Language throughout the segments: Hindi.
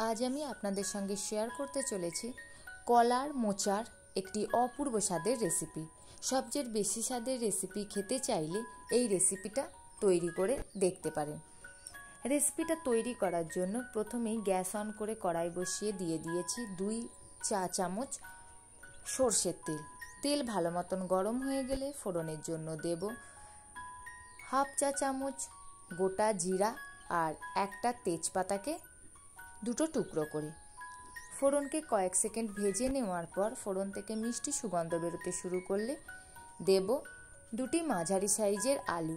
आज आमी आपनादेर संगे शेयर करते चलेछि कलार मोचार एकटी अपूर्व स्वादेर रेसिपि। सबचेये बेशी स्वादेर रेसिपि खेते चाइले एई रेसिपिटा तैरी करे देखते पारेन। रेसिपिटा तैरी करार जोन्नो प्रथमेई ग्यास अन करे कड़ाई बसिये दिये दियेछि 2 चा-চামচ সরষের तेल। तेल भालो मतन गरम हो गेले फोड़नेर जोन्नो देब 1/2 चा-চামच गोटा जीरा और 1टा तेजपाता के 2টো टुकड़ो करी। फोड़न के कयेक सेकेंड भेजे नेওয়ার पर फोड़न थेके मिष्टि सुगन्ध बेरोते शुरू करले देब 2टी माझारि साइजेर आलू।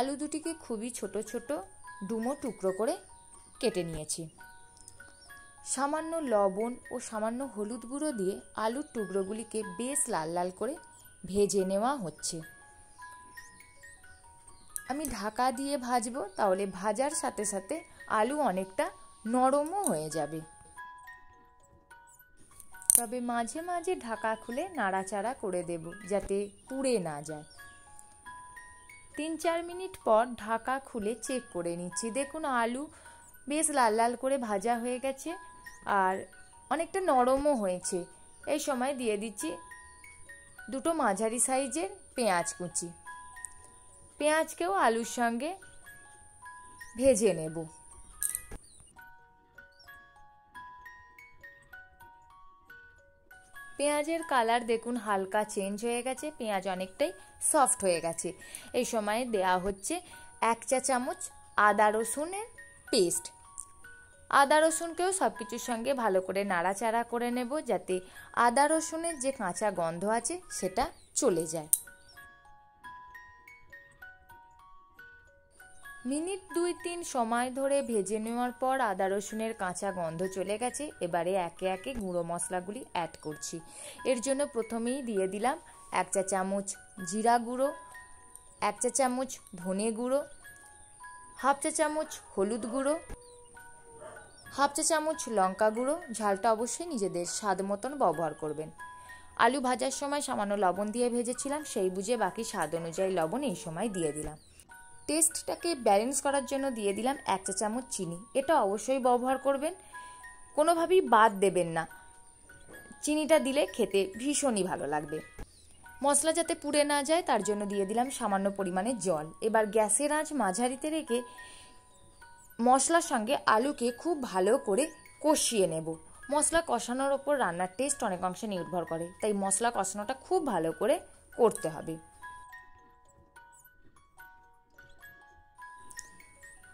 आलू दुटीके खूबी छोटो छोटो डुमो टुकड़ो करे केटे नियेछि। सामान्य लवण और सामान्य हलुद गुड़ो दिए आलुर टुकड़ोगुलिके बेश लाल लाल करे भेजे नेওয়া হচ্ছে। आमी ढाका दिए भाजबो, ताहले भाजार साथे साथे आलू अनेकटा नरमो होये जाबे। तबे माझे माझे ढाका खुले नाड़ाचाड़ा करे देब जाते पुड़े ना जाए। 3-4 मिनट पर ढाका खुले चेक करे निच्छी, देखुन आलू बेश लाल लाल करे भाजा होये गेछे आर अनेकटा नरमो होयेछे। एई समय दिये दिच्छी 2টো माझारि साइजेर पेंयाज कुचि। पेंयाज के आलुर संगे भेजे नेब। पेंयाजेर कलर देखुन हालका चेंज हो गेछे, पेंयाज अनेकटाई सफ्ट हो गेछे। एई समय देया होच्छे 1 चा-চামচ आदा रसुनेर पेस्ट। आदा रसुन के सबकिछुर संगे भालो करे नाड़ाचाड़ा करे नेब जाते आदा रसुनेर जे काँचा गन्ध आछे सेटा चले जाय। मिनिट 2-3 समय धरे भेजे नेওয়ার पर आदा रसुनेर काँचा गन्ध चले गेछे। एबारे एके एके गुँड़ो मसलागुली ऐड करछि। एर जोन्नो प्रथमेई दिये दिलाम 1 चा-চামচ जीरा गुँड़ो, 1 चा-চামच धने गुँड़ो, 1/2 चा-চামच हलुद गुँड़ो, 1/2 चा-চামच लंका गुँड़ो। झालटा अवश्यई निजेदेर स्वाद मतन व्यवहार करबेन। आलू भाजार समय सामान्य लवण दिये भेजेछिलाम, सेई बुझे बाकी स्वाद अनुयायी लवण एई समय दिये दिलाम। टेस्टटाके बैलेंस करार जोन्नो दिये दिलाम 1 चा-চামচ चीनी। एटा अवश्यई व्यवहार करबेन, कोनोभाबेई बाद देबेन ना। चीनीटा दिले खेते भीषणई भालो लागबे। मसला जाते पुड़े ना जाय तार जोन्नो दिये दिलाम सामान्य परिमाणे जल। एबार ग्यासेर आँच माझारिते रेखे मसलार संगे आलूके खूब भालो करे कषिये नेब। मसला कषानोर ओपर रान्नार टेस्ट अनेक अंशे निर्भर करे, ताई मसला कषानोटा खूब भालो करे करते हबे।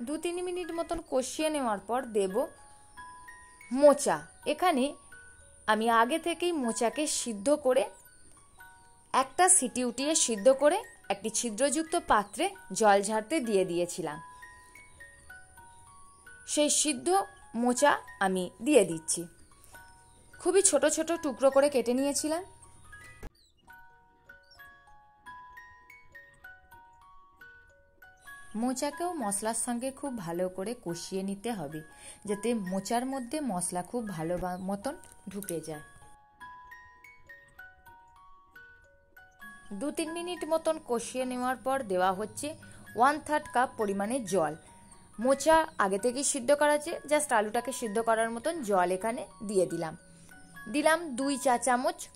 2-3 मिनिट मतन कषिये नेওয়ার पर देब मोचा। एखाने आमी आगे थेकेई मोचाके सिद्ध करे एकटा सीटी उठिये सिद्ध करे एकटी छिद्रयुक्त पात्रे जल झाड़ते दिये दियेछिलाम। सेई सिद्ध मोचा आमी दिये दिच्छि। खूबई छोटो छोटो टुकरो करे केटे नियेछिलाम। मोचाकेও मसलार संगे खूब भालो करे कषिये निते हबे जाते मोचार मध्य मसला खूब भालो मतन ढुके जाए। 2-3 मिनिट मतन कषिये नेওয়ার पर देवा होच्छे 1/3 কাপ परिमाणे जल। मोचा आगे थेके सिद्ध करा आछे, जस्ट आलूटाके सिद्ध करार मतन जल एखाने दिये दिलाम। दिलाम 2 चा-চামচ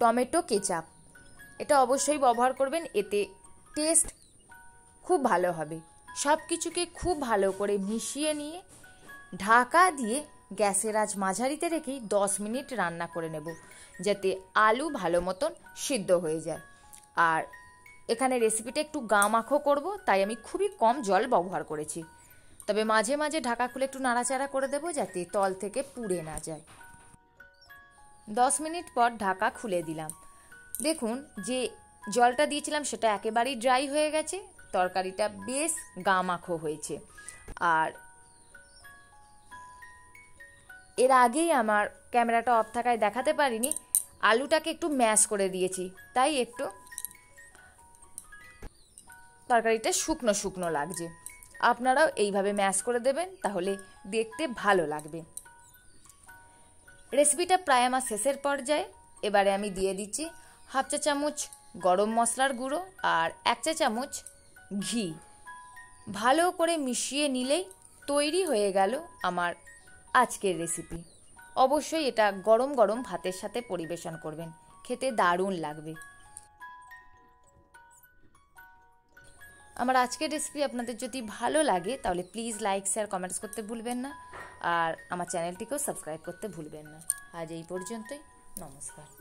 टमेटो केचाप। एटा अवश्यई व्यवहार करबेन, एते टेस्ट खूब भालो हबे। सबकिछुके खूब भालो करे मिशिये निये ढाका दिए ग्यासेर आँच माझारिते रेखे 10 मिनट रान्ना करे नेब जाते आलू भालो मतन सिद्ध हये जाय। आर एखाने रेसिपिटा एकटू गा माखो करब, ताई आमी खूबई कम जल व्यवहार करेछि। तबे माझे माझे ढाका खुले एकटू नाड़ाचाड़ा करे देब जाते तल थेके पुड़े ना जाय। 10 मिनट पर ढाका खुले दिलाम। देखुन जे जलटा दियेछिलाम सेटा एकेबारेई ड्राई हये गेछे। तरकारीटा बेश गामाखो हयेछे। आर एर आगेई आमार क्यामेराटा अफ थाकाय देखाते पारिनि आलूटाके एकटू मैश करे दियेछि, ताई एकटू तरकारीटा शुकनो शुकनो लागछे। आपनाराও এইভাবে ম্যাশ করে দেবেন, তাহলে দেখতে ভালো লাগবে। রেসিপিটা প্রায় আমার শেষের পর্যায়ে। এবারে আমি দিয়ে দিচ্ছি 1/2 चा-চামচ গরম মশলার গুঁড়ো আর 1 चा-চামচ घी। भालो करे मिशिए निलेई तैरी हये गेल आमार आजकेर रेसिपि अवश्यई एटा गरम गरम भातेर साथे परिवेशन करबेन, खेते दारुण लागबे। आमार आजकेर रेसिपि आपनादेर जोदि भालो लागे ताहले प्लिज लाइक शेयर कमेंट्स करते भूलबेन ना और आमार चैनलटिकेও सबस्क्राइब करते भूलबेन ना। आज এই পর্যন্তই, নমস্কার।